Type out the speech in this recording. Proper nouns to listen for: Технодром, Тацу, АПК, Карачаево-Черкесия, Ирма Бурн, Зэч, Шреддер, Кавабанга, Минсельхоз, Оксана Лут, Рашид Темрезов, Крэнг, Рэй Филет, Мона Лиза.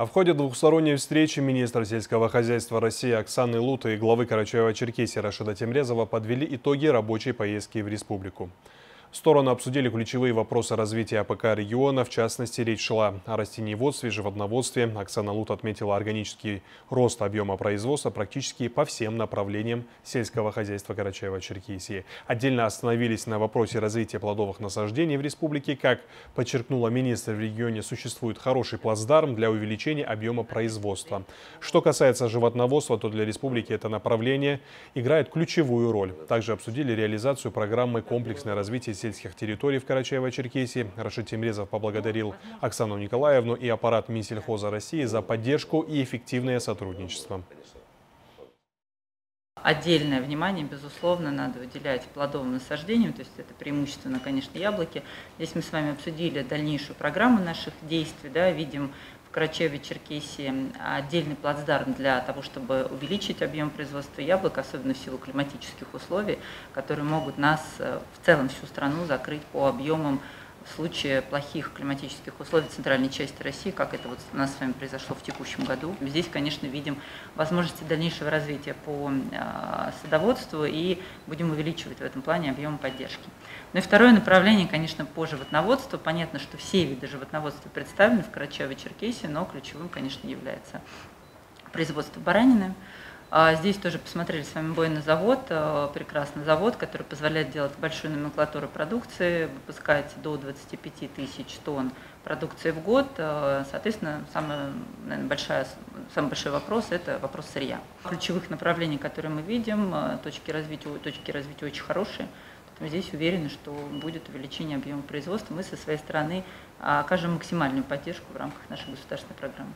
О ходе двухсторонней встречи министра сельского хозяйства России Оксаны Лут и главы Карачаево-Черкесии Рашида Темрезова подвели итоги рабочей поездки в республику. Стороны обсудили ключевые вопросы развития АПК региона, в частности, речь шла о растениеводстве, животноводстве. Оксана Лут отметила органический рост объема производства практически по всем направлениям сельского хозяйства Карачаево-Черкесии. Отдельно остановились на вопросе развития плодовых насаждений в республике. Как подчеркнула министр, в регионе существует хороший плацдарм для увеличения объема производства. Что касается животноводства, то для республики это направление играет ключевую роль. Также обсудили реализацию программы комплексное развитие сельских территорий в Карачаево-Черкесии. Рашид Темрезов поблагодарил Оксану Николаевну и аппарат Минсельхоза России за поддержку и эффективное сотрудничество. Отдельное внимание, безусловно, надо уделять плодовым насаждениям, то есть это преимущественно, конечно, яблоки. Здесь мы с вами обсудили дальнейшую программу наших действий, да, видим в Карачаево-Черкесии отдельный плацдарм для того, чтобы увеличить объем производства яблок, особенно в силу климатических условий, которые могут нас, в целом всю страну, закрыть по объемам в случае плохих климатических условий центральной части России, как это вот у нас с вами произошло в текущем году. Здесь, конечно, видим возможности дальнейшего развития по садоводству и будем увеличивать в этом плане объемы поддержки. Ну и второе направление, конечно, по животноводству. Понятно, что все виды животноводства представлены в Карачаево-Черкесии, но ключевым, конечно, является производство баранины. Здесь тоже посмотрели с вами бойный завод, прекрасный завод, который позволяет делать большую номенклатуру продукции, выпускается до 25 тысяч тонн продукции в год. Соответственно, самый большой вопрос – это вопрос сырья. Ключевых направлений, которые мы видим, точки развития очень хорошие. Здесь уверены, что будет увеличение объема производства. Мы со своей стороны окажем максимальную поддержку в рамках нашей государственной программы.